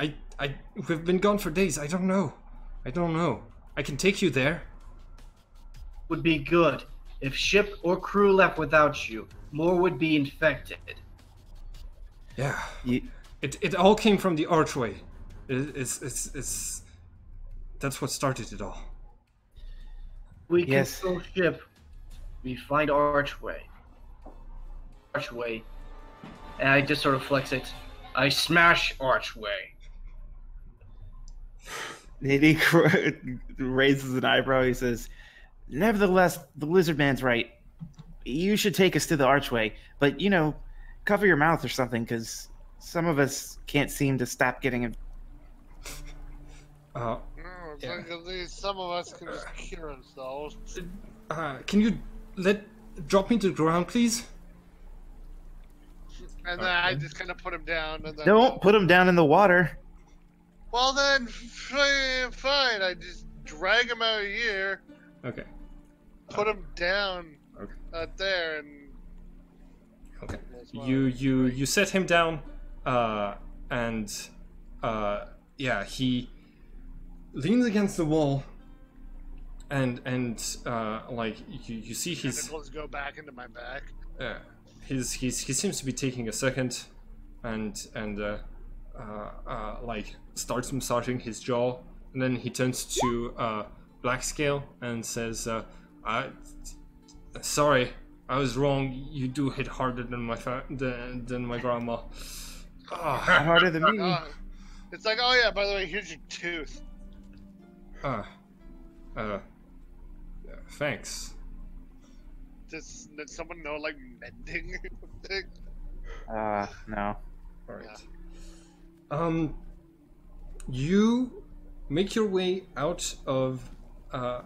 I, I, we've been gone for days. I don't know. I don't know. I can take you there. Would be good. If ship or crew left without you, more would be infected. Yeah. You, it it all came from the archway. It, it's it's it's that's what started it all. We yes. control ship. We find archway. Archway. And I just sort of flex it. I smash archway. Needy raises an eyebrow. He says, "Nevertheless, the lizard man's right. You should take us to the archway, but you know, cover your mouth or something, because some of us can't seem to stop getting him." Uh, yeah. Some of us can just cure ourselves. Uh, can you let drop me to the ground, please? And then okay. I just kind of put him down. And then... Don't put him down in the water. Well then, fine. I just drag him out of here. Okay. Put him down okay. out there and. Okay. You you you set him down, uh, and, uh, yeah, he leans against the wall. And and uh, like you you see his tentacles go back into my back. Yeah. He's, he's, he seems to be taking a second, and and uh, uh, uh, like starts massaging his jaw, and then he turns to uh, Blackscale and says, uh, I, "Sorry, I was wrong. You do hit harder than my fa than, than my grandma. Oh, harder than me." Uh, it's like, oh yeah. By the way, here's your tooth. Uh, uh, thanks. Does, does someone know, like, mending or something? Uh, no. Alright. Yeah. Um, you make your way out of, uh,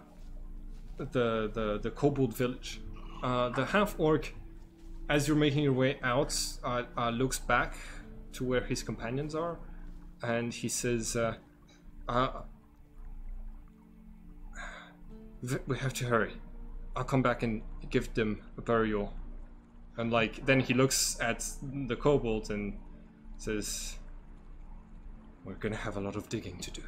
the, the, the kobold village. Uh, the half-orc, as you're making your way out, uh, uh, looks back to where his companions are, and he says, uh, uh, we have to hurry. I'll come back and give them a burial. And like, then he looks at the kobold and says, "We're gonna have a lot of digging to do.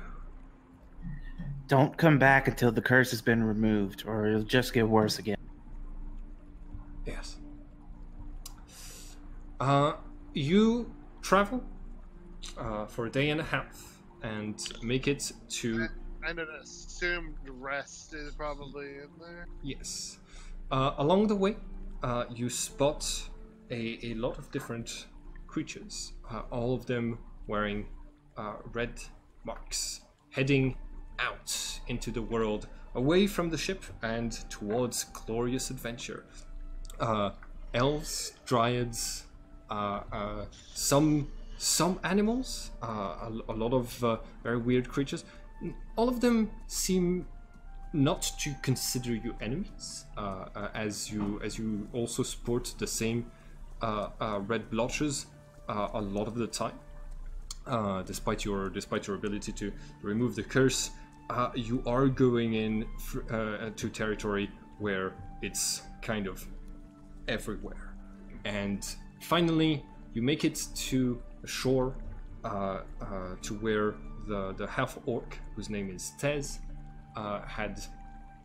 Don't come back until the curse has been removed, or it'll just get worse again." Yes. Uh, you travel uh, for a day and a half and make it to... I'm gonna assume rest is probably in there. Yes. Uh, along the way, uh, you spot a, a lot of different creatures, uh, all of them wearing uh, red marks, heading out into the world, away from the ship and towards glorious adventure. Uh, elves, dryads, uh, uh, some some animals, uh, a, a lot of uh, very weird creatures. All of them seem not to consider you enemies, uh, uh, as you as you also sport the same uh, uh, red blotches uh, a lot of the time. Uh, despite your despite your ability to remove the curse, uh, you are going in uh, to territory where it's kind of everywhere. And finally, you make it to the shore, uh, uh, to where. The, the half-orc, whose name is Tez, uh, had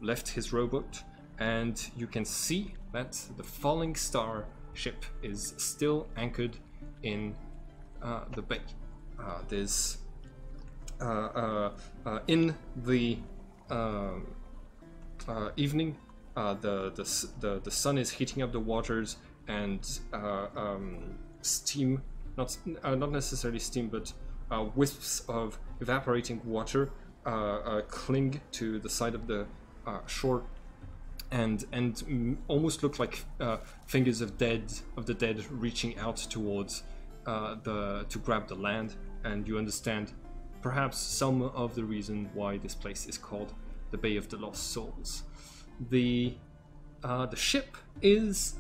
left his rowboat, and you can see that the Falling Star ship is still anchored in uh, the bay. Uh, there's... Uh, uh, uh, in the um, uh, evening, uh, the, the, the, the sun is heating up the waters, and uh, um, steam, not, uh, not necessarily steam, but Uh, wisps of evaporating water uh, uh, cling to the side of the uh, shore, and and m almost look like uh, fingers of dead of the dead reaching out towards uh, the to grab the land. And you understand perhaps some of the reason why this place is called the Bay of the Lost Souls. The uh, the ship is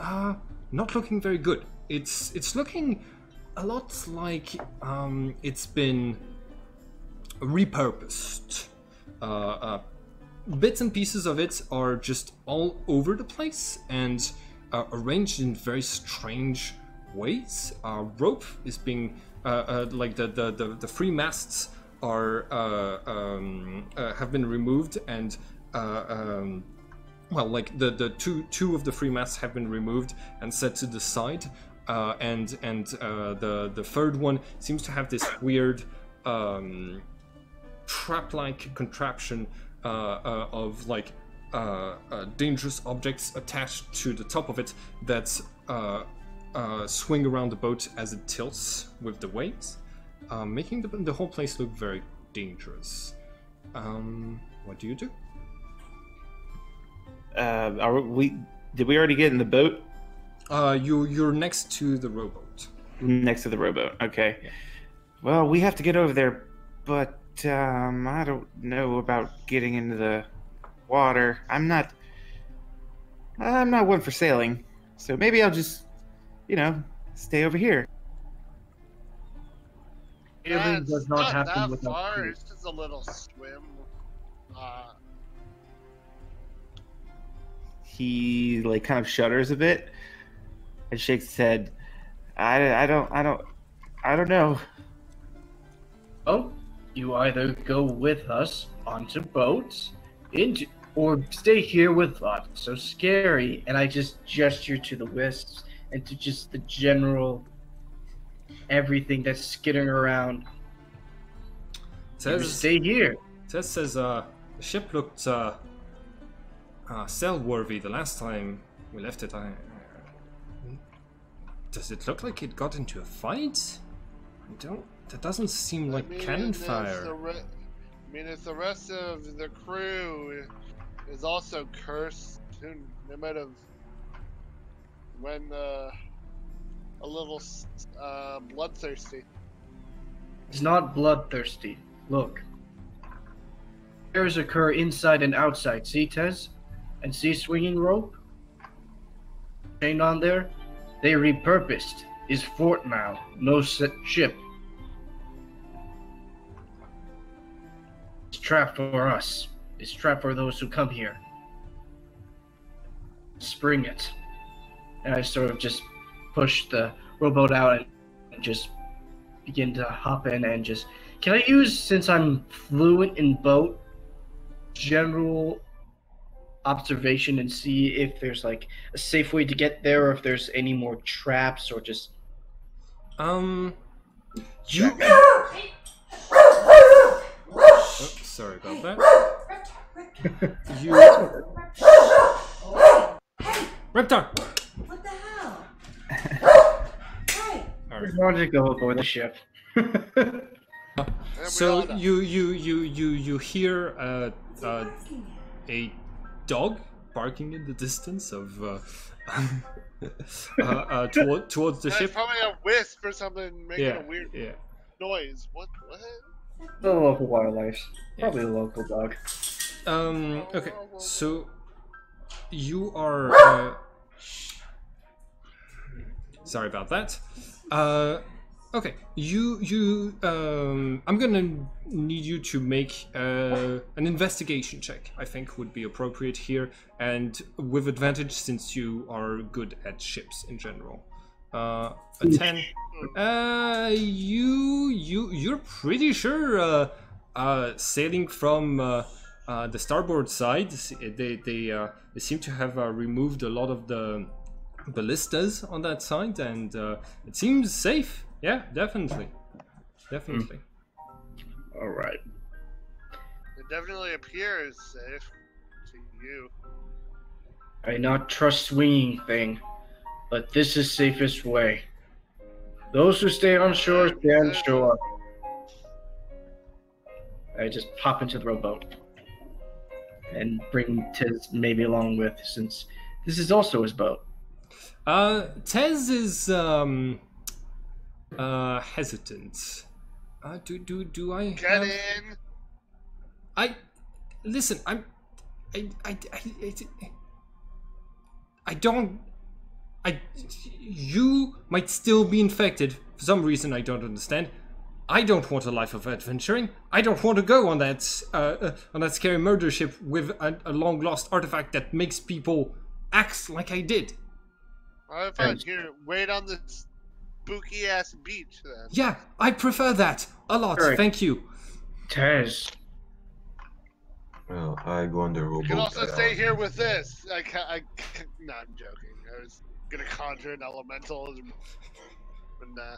uh, not looking very good. It's it's looking. A lot like um, it's been repurposed. Uh, uh, bits and pieces of it are just all over the place and uh, arranged in very strange ways. Uh, rope is being uh, uh, like the the the, the three masts are uh, um, uh, have been removed, and uh, um, well, like the the two two of the three masts have been removed and set to the side. uh, and and uh, the the third one seems to have this weird um, trap-like contraption uh, uh, of like uh, uh, dangerous objects attached to the top of it that uh, uh, swing around the boat as it tilts with the waves, uh, making the, the whole place look very dangerous. Um, what do you do? Uh, are we? Did we already get in the boat? Uh, you you're next to the rowboat. Next to the rowboat. Okay. Yeah. Well, we have to get over there, but um, I don't know about getting into the water. I'm not. I'm not one for sailing, so maybe I'll just, you know, stay over here. Sailing does not, not happen without far. It's just a little swim. Uh... He like kind of shudders a bit and shakes his head. I, I don't I don't I don't know. Oh, you either go with us onto boats, into or stay here with us. So scary. And I just gesture to the wisps and to just the general everything that's skittering around. Says, stay here. Tess says, uh, the ship looked uh. Ah, sail-worthy the last time we left it. I... Does it look like it got into a fight? I don't... That doesn't seem like I mean, cannon fire. The re- I mean, if the rest of the crew is also cursed, who, they might have... When, uh... a little, uh, bloodthirsty. It's not bloodthirsty. Look. Errors occur inside and outside. See, Tez? And see swinging rope? Chained on there? They repurposed. Is fort now. No set ship. It's trapped for us. It's trapped for those who come here. Spring it. And I sort of just push the rowboat out and just begin to hop in and just... Can I use, since I'm fluent in boat, general... observation and see if there's like a safe way to get there or if there's any more traps or just um you oh, sorry about that. You Reptar, what the hell? Hey, I just wanted to go aboard the ship. So you you you you you hear uh, uh a dog barking in the distance of uh, uh, uh, toward, towards the That's ship. Probably a wisp or something making yeah, a weird yeah. noise. What? What? The local wildlife. Yeah. Probably a local dog. Um. Okay. So you are. Uh, sorry about that. Uh. Okay. You. You. Um. I'm gonna need you to make uh, an investigation check, I think would be appropriate here, and with advantage since you are good at ships in general. Uh, a ten. Uh, you, you, you're pretty sure uh, uh, sailing from uh, uh, the starboard side, they they, uh, they seem to have uh, removed a lot of the ballistas on that side, and uh, it seems safe. Yeah, definitely, definitely. Mm. All right. It definitely appears safe to you. I not trust swinging thing, but this is safest way. Those who stay on shore, stay on shore. I just pop into the rowboat and bring Tez maybe along with, since this is also his boat. Uh, Tez is um uh hesitant. Uh, do do do I get have... in? I listen. I'm. I I, I I I don't. I you might still be infected for some reason I don't understand. I don't want a life of adventuring. I don't want to go on that uh, uh, on that scary murder ship with a, a long lost artifact that makes people act like I did. Well, if I here, wait on this. Spooky ass beach then. Yeah, I prefer that a lot. Right. Thank you. Tez. Well, I go on the rowboat. You can also stay here with this. I, ca I, ca no, I'm joking. I was gonna conjure an elemental. And, uh...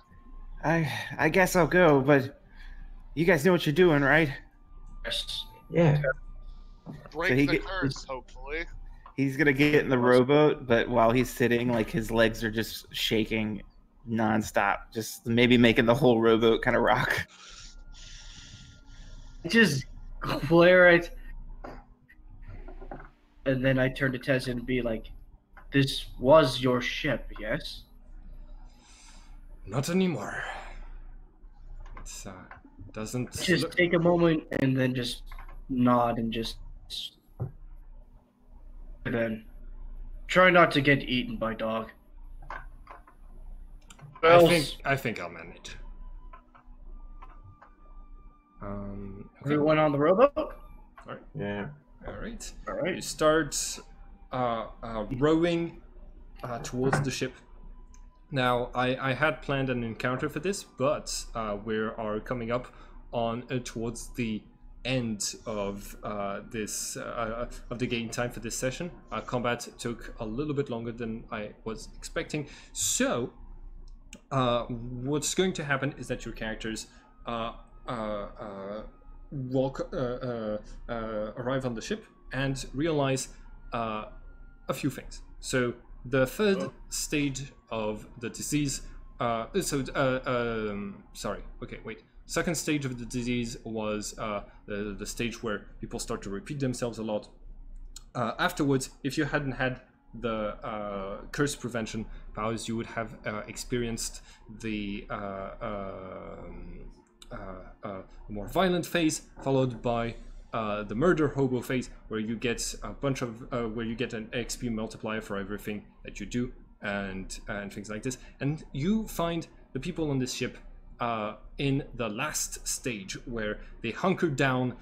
I I guess I'll go, but you guys know what you're doing, right? Yes. Yeah. Break so the get, curse, hopefully. He's gonna get in the rowboat, but while he's sitting, like his legs are just shaking nonstop, just maybe making the whole rowboat kind of rock. I just glare at, and then I turn to Tez and be like, "This was your ship, yes?" Not anymore. It's uh, doesn't just look... take a moment and then just nod and just and then try not to get eaten by dog. Else... I think I think I'll manage. Um, okay. Everyone on the rowboat? All right. Yeah. All right. All right. You start uh, uh, rowing uh, towards the ship. Now, I, I had planned an encounter for this, but uh, we are coming up on uh, towards the end of uh, this uh, of the game time for this session. Our combat took a little bit longer than I was expecting. So, uh, what's going to happen is that your characters uh, uh, uh, walk uh, uh, uh, arrive on the ship and realize uh, a few things. So, the third oh. stage of the disease, uh, so, uh, um, sorry, okay, wait. Second stage of the disease was uh, the, the stage where people start to repeat themselves a lot. Uh, afterwards, if you hadn't had the uh, curse prevention powers, you would have uh, experienced the uh, uh, uh, uh, more violent phase, followed by Uh, the murder hobo phase, where you get a bunch of uh, where you get an X P multiplier for everything that you do, and and things like this. And you find the people on this ship uh, in the last stage, where they hunker down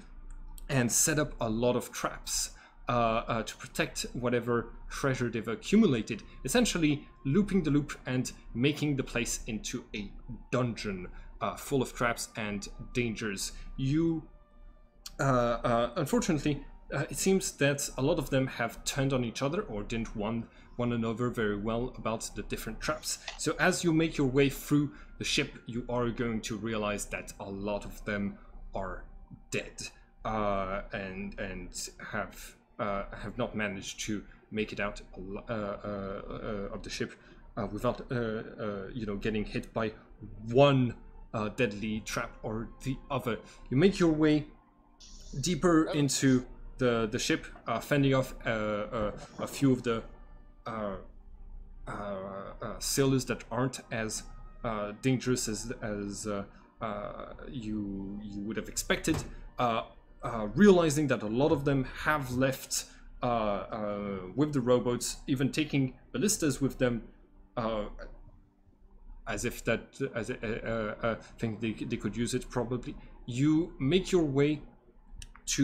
and set up a lot of traps uh, uh, to protect whatever treasure they've accumulated, essentially looping the loop and making the place into a dungeon uh, full of traps and dangers. You Uh, uh, unfortunately, uh, it seems that a lot of them have turned on each other or didn't want one another very well about the different traps. So as you make your way through the ship, you are going to realize that a lot of them are dead uh, and and have uh, have not managed to make it out uh, uh, uh, of the ship uh, without uh, uh, you know getting hit by one uh, deadly trap or the other. You make your way deeper into the the ship, uh, fending off uh, uh, a few of the uh, uh, uh, sailors that aren't as uh, dangerous as as uh, uh, you you would have expected. Uh, uh, realizing that a lot of them have left uh, uh, with the rowboats, even taking ballistas with them, uh, as if that as a uh, uh, thing they they could use it probably. You make your way to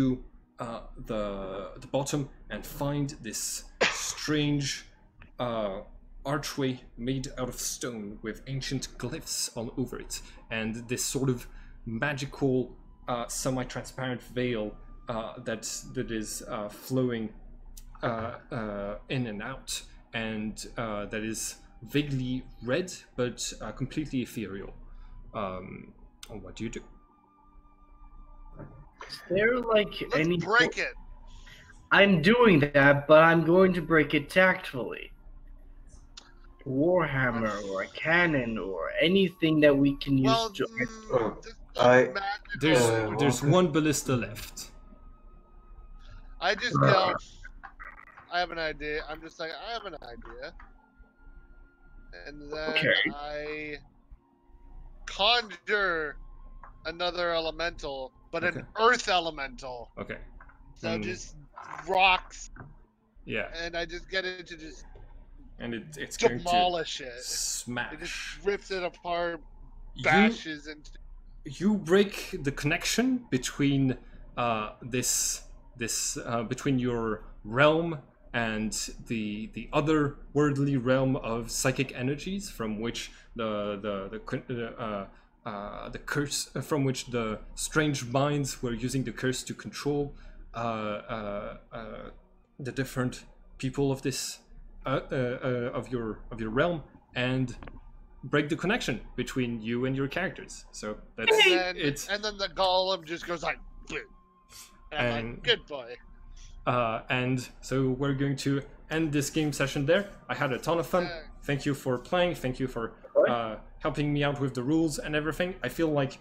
uh, the, the bottom and find this strange uh, archway made out of stone with ancient glyphs all over it, and this sort of magical uh, semi-transparent veil uh, that, that is uh, flowing uh, uh, in and out, and uh, that is vaguely red but uh, completely ethereal. Um, what do you do? Is there like any break it? I'm doing that, but I'm going to break it tactfully. Warhammer or a cannon or anything that we can use well, to oh, I, There's oh, there's okay. one ballista left. I just uh, I have an idea. I'm just like I have an idea. And then okay. I conjure another elemental. But okay. an earth elemental. Okay. So mm. just rocks. Yeah. And I just get it to just and it, it's demolish going to it. Smash. It just rips it apart, bashes you, into. You break the connection between uh, this this uh, between your realm and the the other worldly realm of psychic energies, from which the the the. the uh, Uh, the curse from which the strange minds were using the curse to control uh, uh, uh, the different people of this uh, uh, uh, of your of your realm and break the connection between you and your characters. So that's and then, it's and then the golem just goes like, and, and like, good boy. Uh, and so we're going to end this game session there. I had a ton of fun. Uh, thank you for playing. Thank you for uh, helping me out with the rules and everything. I feel like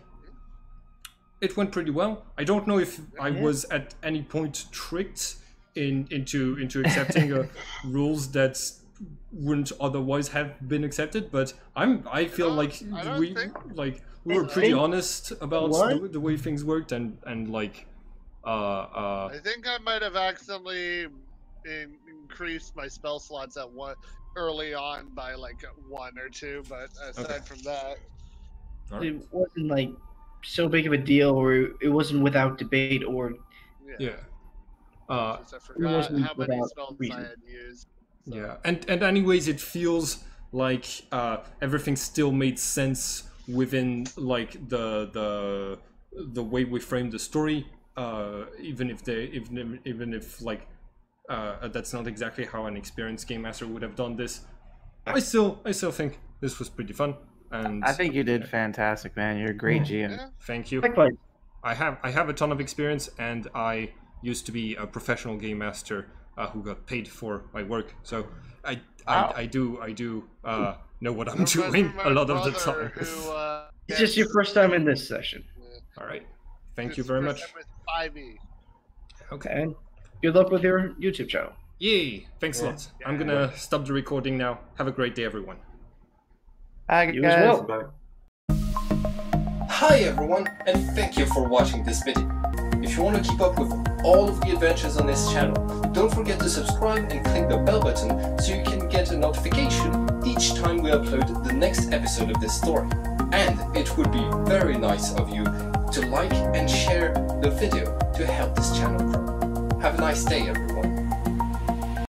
it went pretty well. I don't know if I was at any point tricked in into into accepting uh, rules that wouldn't otherwise have been accepted, but I'm I feel no, like I we think... like we were pretty honest about the, the way things worked, and and like uh, uh I think I might have accidentally in, increased my spell slots at one early on by like one or two, but aside okay. from that, right. It wasn't like so big of a deal, or it wasn't without debate, or yeah. yeah. Uh, I forgot how many spells reason. I had used. So. Yeah, and and anyways, it feels like uh, everything still made sense within like the the the way we framed the story. Uh, even if they even even if like uh, that's not exactly how an experienced game master would have done this, I still I still think this was pretty fun. And I think you did fantastic, man. You're a great G M. Yeah. Thank you. I have I have a ton of experience, and I used to be a professional game master uh, who got paid for my work. So I I, I do I do uh, know what I'm so doing a lot of the time. Who, uh, it's just your first time in this session. Yeah. All right. Thank it's you very much. Okay. And good luck with your YouTube channel. Yay! Thanks yeah. a lot. Yeah. I'm gonna stop the recording now. Have a great day, everyone. Hi guys. Well. Hi everyone, and thank you for watching this video. If you want to keep up with all of the adventures on this channel, don't forget to subscribe and click the bell button so you can get a notification each time we upload the next episode of this story. And it would be very nice of you to like and share the video to help this channel grow. Have a nice day everyone.